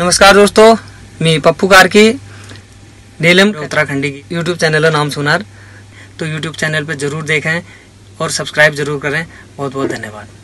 नमस्कार दोस्तों, मी पप्पू कारके नीलम उत्तराखंडी की यूट्यूब चैनल का नाम सुनार। तो यूट्यूब चैनल पर जरूर देखें और सब्सक्राइब जरूर करें। बहुत बहुत धन्यवाद।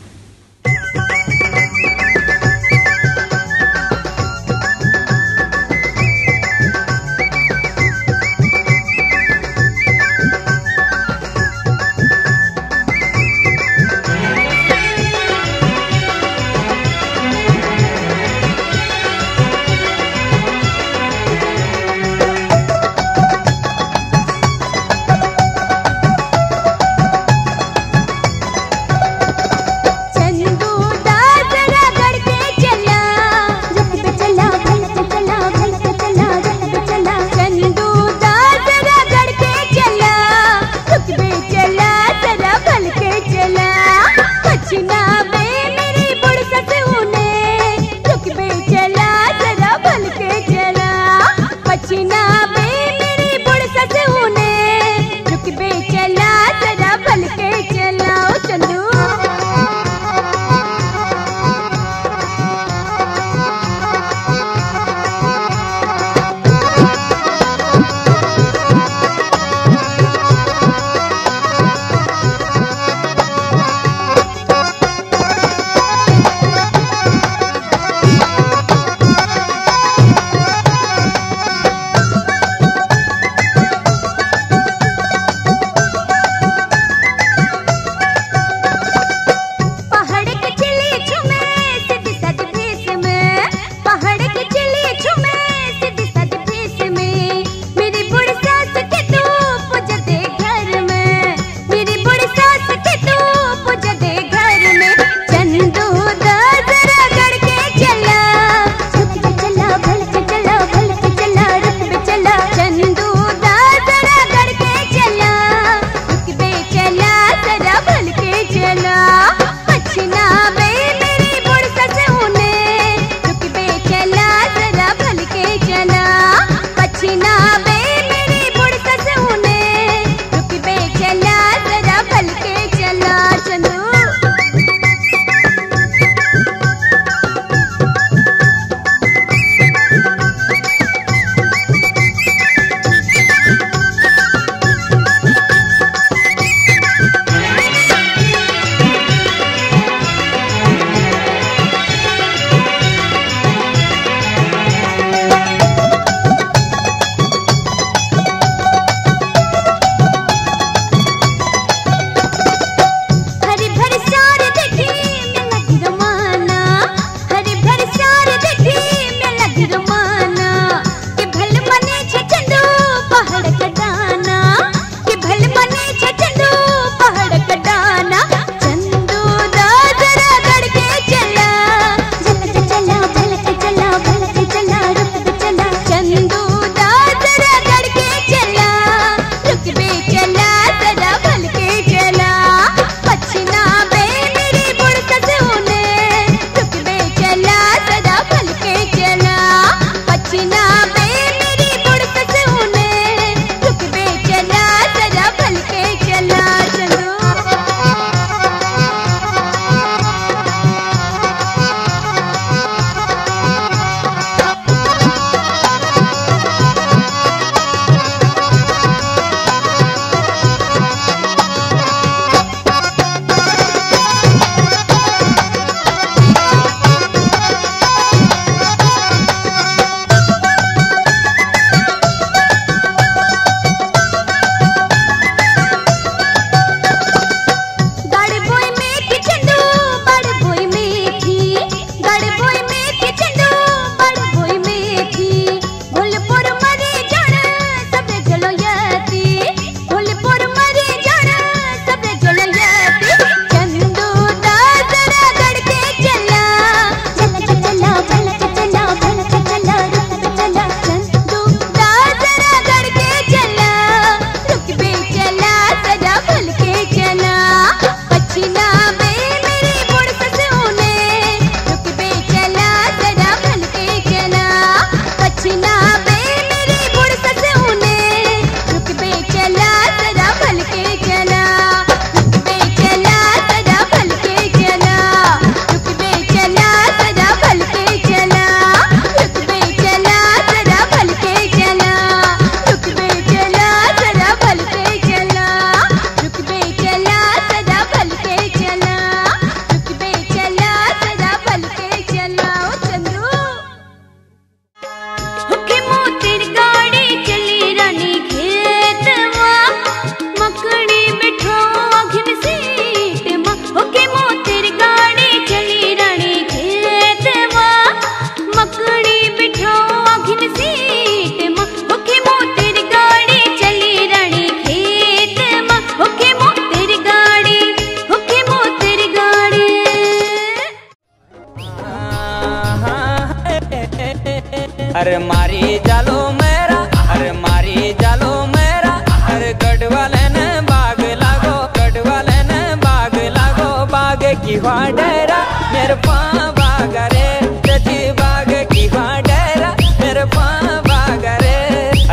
अरे मारी जालो मेरा, अरे मारी जालो मेरा, अरे गढ़वाले ने बाग लागो, गढ़वाले ने बाग लागो, बाग की वा डेरा मेरे पा बाग रे, तेजी बाग की वा डेरा मेरे पा बाग रे।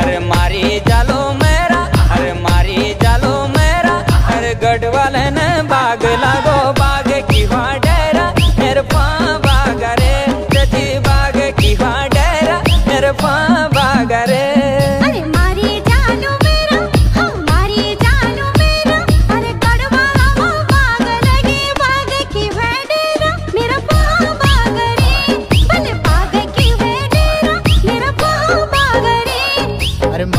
अरे मारी जालो मेरा, अरे मारी जालो मेरा, अरे गढ़वाले ने बाग लागो, बाग की वा डेरा मेरे पा बाग रे, तेजी बाग की वा डेरा मेरे पा बाग रे।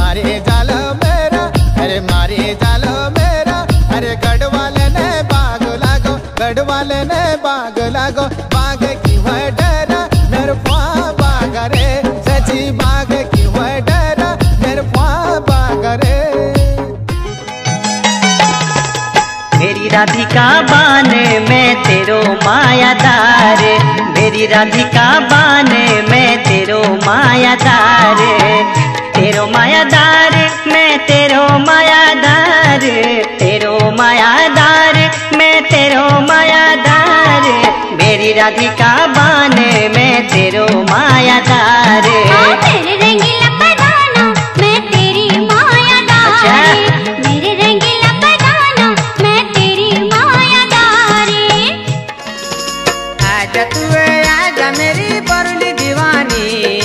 मारे जालो मेरा, अरे मारे जालो मेरा, अरे गढ़वाले ने बाग लागो, गढ़वाले ने बाग लागो, बाग की हुआ डरा मेरे पा बाग रे, सची बाग की हुआ डरा मेरे पा बाग रे। मेरी राधिका बाने में तेरो मायादार, मेरी राधिका बाने में तेरो मायादार, तेरो मायादार मैं तेरो मायादार, तेरो मायादार मैं तेरो मायादार, मेरी राधिका बाने मैं तेरो मायादार, तेरे रंगीला बदाना मैं तेरी मायादार, मेरे रंगीला बदाना मैं तेरी मायादार। आजा तू आजा मेरी बरली दीवानी,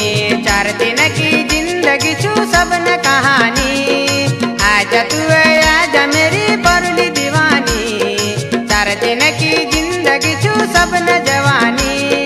चार दिन की जिंदगी छू सब न कहानी, आजा तू आजा मेरी बरली दीवानी, चार दिन की जिंदगी छू सब न जवानी।